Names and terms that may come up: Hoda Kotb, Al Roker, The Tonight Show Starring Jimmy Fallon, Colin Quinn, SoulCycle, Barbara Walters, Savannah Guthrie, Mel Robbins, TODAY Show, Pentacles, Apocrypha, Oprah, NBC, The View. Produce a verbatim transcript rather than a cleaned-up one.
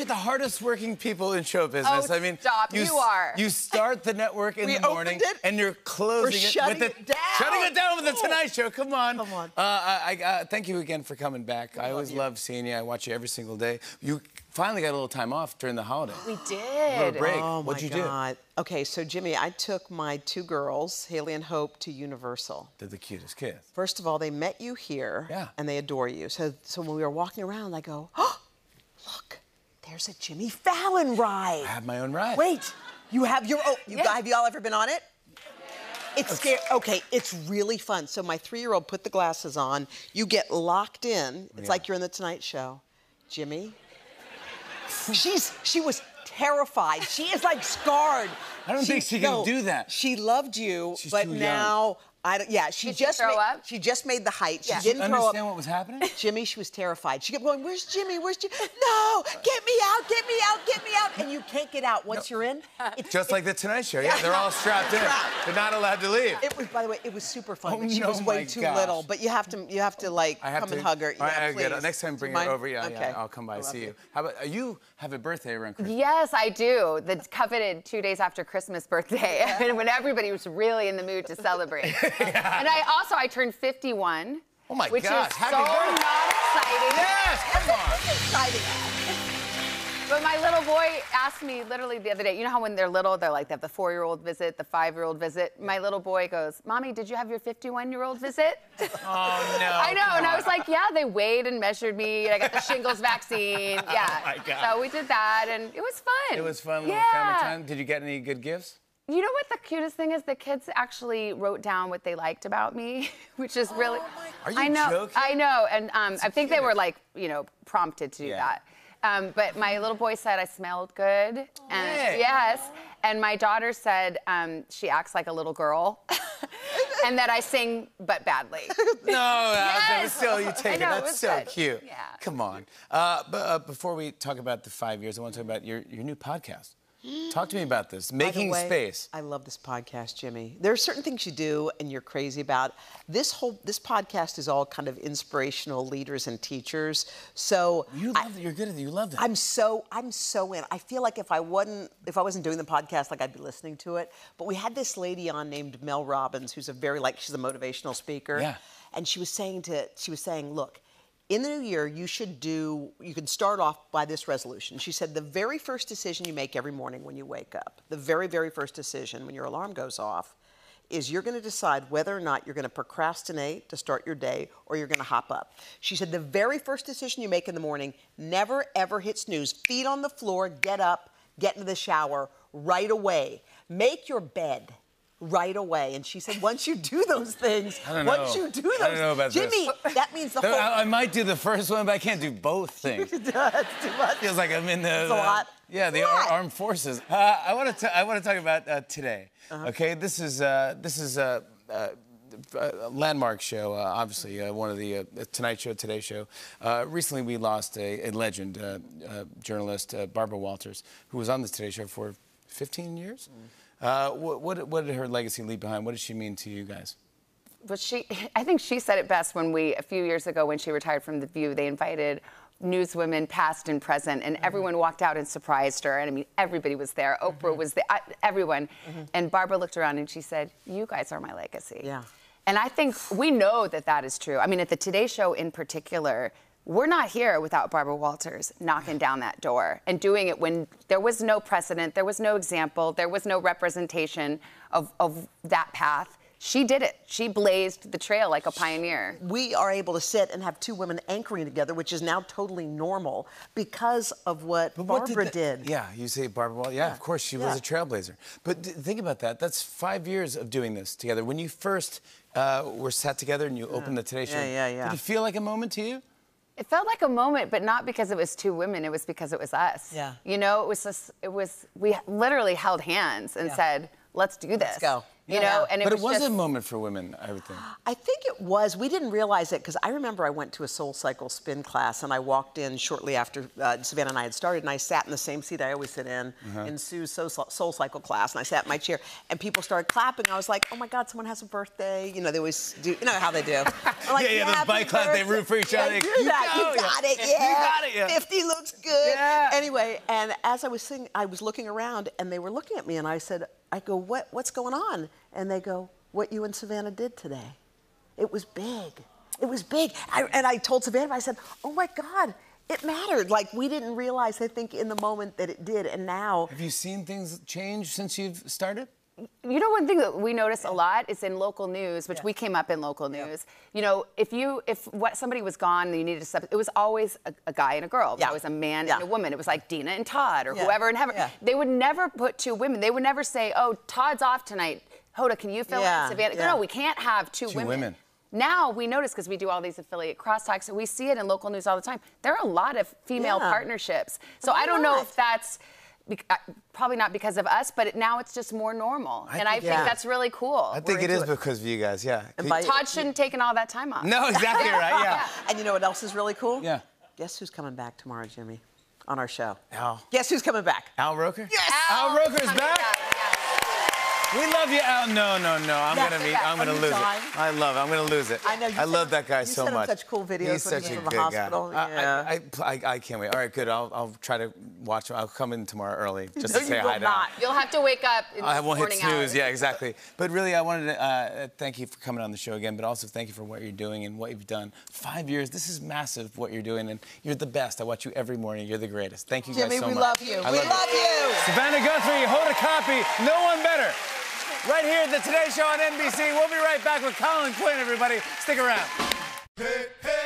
you're the hardest working people in show business. Oh, I mean, stop. You, you are. You start the network in we the morning it. and you're closing We're it. Shutting with the, it down. Shutting it down with The Tonight Show. Come on. Come on. Uh, I, I, uh, thank you again for coming back. I, I love always you. love seeing you. I watch you every single day. You finally got a little time off during the holiday. We did. A little break. Oh, What'd my you God. do? Okay, so Jimmy, I took my two girls, Haley and Hope, to Universal. They're the cutest kids. First of all, they met you here. Yeah. And they adore you. So, so when we were walking around, I go, oh, look, there's a Jimmy Fallon ride. I have my own ride. Wait, you have your own. You, yeah. Have you all ever been on it? It's scary. Okay, it's really fun. So my three-year-old put the glasses on. You get locked in. It's yeah. like you're in The Tonight Show. Jimmy. She's she was terrified. She is like scarred. I don't she, think she can no, do that. She loved you, She's but now I don't. Yeah, she Did just she, throw ma up? she just made the height. Yeah. She didn't understand throw understand what was happening. Jimmy, she was terrified. She kept going, "Where's Jimmy? Where's Jimmy? No, get me out! Get me out! Get me out!" And you can't get out once no. you're in. It's, just it's, like The Tonight Show. Yeah, they're all strapped in. They're not allowed to leave. It was, by the way, it was super fun. Oh, but she no, was way too gosh. little. But you have to, you have to like have come to, and hug her. Yeah, right, please. Get Next time, bring her over. Yeah, okay. yeah, I'll come by and see you. you. How about you? Have a birthday around Christmas? Yes, I do. The coveted two days after Christmas birthday, and when everybody was really in the mood to celebrate. Yeah. And I also, I turned fifty-one. Oh my which gosh. Is Happy so birthday. Not exciting. Yes, come on. It's exciting. But my little boy asked me literally the other day, you know how when they're little, they're like, they have the four-year-old visit, the five-year-old visit. My little boy goes, "Mommy, did you have your fifty-one-year-old visit?" Oh, no. I know, and I was like, yeah, they weighed and measured me, and I got the shingles vaccine. Yeah. Oh my God. So we did that, and it was fun. It was fun, little yeah. family time. Did you get any good gifts? You know what the cutest thing is? The kids actually wrote down what they liked about me, which is really... Oh my. Are you I know, joking? I know, and um, I think they were, like, you know, prompted to do yeah. that. Um, but my little boy said I smelled good. And hey. Yes. And my daughter said um, she acts like a little girl. And that I sing, but badly. No, that was yes. still, you take it. Know, That's it so good. cute. Yeah. Come on. Uh, but, uh, before we talk about the five years, I want to talk about your, your new podcast. Talk to me about this, Making way, Space. I love this podcast, Jimmy. There are certain things you do and you're crazy about. This whole, this podcast is all kind of inspirational leaders and teachers. So you love it. You're good at it. You love it. I'm so, I'm so in. I feel like if I wasn't, if I wasn't doing the podcast, like I'd be listening to it. But we had this lady on named Mel Robbins, who's a very like, she's a motivational speaker. Yeah. And she was saying to, she was saying, look, in the new year, you should do, you can start off by this resolution. She said, the very first decision you make every morning when you wake up, the very, very first decision when your alarm goes off, is you're gonna decide whether or not you're gonna procrastinate to start your day or you're gonna hop up. She said, the very first decision you make in the morning, never ever hit snooze, feet on the floor, get up, get into the shower right away. Make your bed right away. And she said, once you do those things, I don't know. once you do those I don't know about Jimmy, this. that means the whole... I, I might do the first one, but I can't do both things. That's too much. Feels like I'm in the... That's a lot. Uh, yeah, the ar armed forces. Uh, I want to I want to talk about uh, today, uh-huh. okay? This is, uh, this is uh, uh, a landmark show, uh, obviously, uh, one of the uh, Tonight Show, Today Show. Uh, recently, we lost a, a legend, uh, uh, journalist, uh, Barbara Walters, who was on the Today Show for fifteen years. Mm. Uh, what, what, what did her legacy leave behind? What did she mean to you guys? Well, she, I think she said it best when we, a few years ago when she retired from The View, they invited newswomen past and present, and mm-hmm. everyone walked out and surprised her. And I mean, everybody was there. Oprah mm-hmm. was there, I, everyone. Mm-hmm. And Barbara looked around and she said, you guys are my legacy. Yeah. And I think we know that that is true. I mean, at the Today Show in particular, we're not here without Barbara Walters knocking down that door and doing it when there was no precedent, there was no example, there was no representation of, of that path. She did it. She blazed the trail like a pioneer. We are able to sit and have two women anchoring together, which is now totally normal because of what but Barbara what did, the, did. Yeah, you say Barbara Walters. Yeah, yeah, of course, she yeah. was a trailblazer. But think about that. That's five years of doing this together. When you first uh, were sat together and you yeah. opened the Today Show, yeah, yeah, yeah. did it feel like a moment to you? It felt like a moment, but not because it was two women. It was because it was us. Yeah. You know, it was just, it was, we literally held hands and yeah. said, let's do this. Let's go. you yeah. know? And it but was it was just, a moment for women, I would think. I think it was. We didn't realize it, because I remember I went to a SoulCycle spin class, and I walked in shortly after uh, Savannah and I had started, and I sat in the same seat I always sit in, uh-huh. in Sue's SoulCycle class, and I sat in my chair, and people started clapping. I was like, oh my God, someone has a birthday. You know, they always do, you know how they do. Like, yeah, yeah, yeah, those bike class, they root for each other. They do you that, go, you got yeah. it, yeah. You got it, yeah. fifty looks good. Yeah. Anyway, and as I was sitting, I was looking around, and they were looking at me, and I said, I go, what, what's going on? And they go, what you and Savannah did today. It was big. It was big. I, and I told Savannah, I said, oh my God, it mattered. Like, we didn't realize, I think, in the moment that it did, and now. Have you seen things change since you've started? You know, one thing that we notice a lot is in local news, which yeah. we came up in local news. Yeah. You know, if you if what somebody was gone and you needed to sub, it was always a, a guy and a girl. It was yeah. always a man yeah. and a woman. It was like Dina and Todd or yeah. whoever and whoever. Yeah. They would never put two women. They would never say, "Oh, Todd's off tonight. Hoda, can you fill yeah. in Savannah?" Yeah. No, no, we can't have two, two women. women. Now we notice, because we do all these affiliate crosstalks, so we see it in local news all the time. There are a lot of female yeah. partnerships. So Why I don't not? know if that's. Probably not because of us, but it, now it's just more normal. I and I think yeah. that's really cool. I think it is it. because of you guys, yeah. And by, Todd shouldn't have taken all that time off. No, exactly right, yeah. And you know what else is really cool? Yeah. Guess who's coming back tomorrow, Jimmy, on our show? Al. Guess who's coming back? Al Roker? Yes! Al, Al Roker's back! back. We love you, Al. No, no, no. I'm yeah, gonna be. I'm gonna lose time. it. I love it. I'm gonna lose it. I know. You I love that guy you so much. Such cool videos. He's such a good guy. Yeah. I, I, I, I can't wait. All right, good. I'll, I'll try to watch him. I'll come in tomorrow early just no, to say hi to him. You'll have to wake up. In I won't hit snooze. Hours. Yeah, exactly. But really, I wanted to uh, thank you for coming on the show again. But also, thank you for what you're doing and what you've done. Five years. This is massive. What you're doing, and you're the best. I watch you every morning. You're the greatest. Thank you, Jimmy, guys so much. Jimmy, we love you. I we love, love you. you. Savannah Guthrie, Hoda Kotb, no one better. Right here at The Tonight Show on N B C. We'll be right back with Colin Quinn, everybody. Stick around. Hey, hey.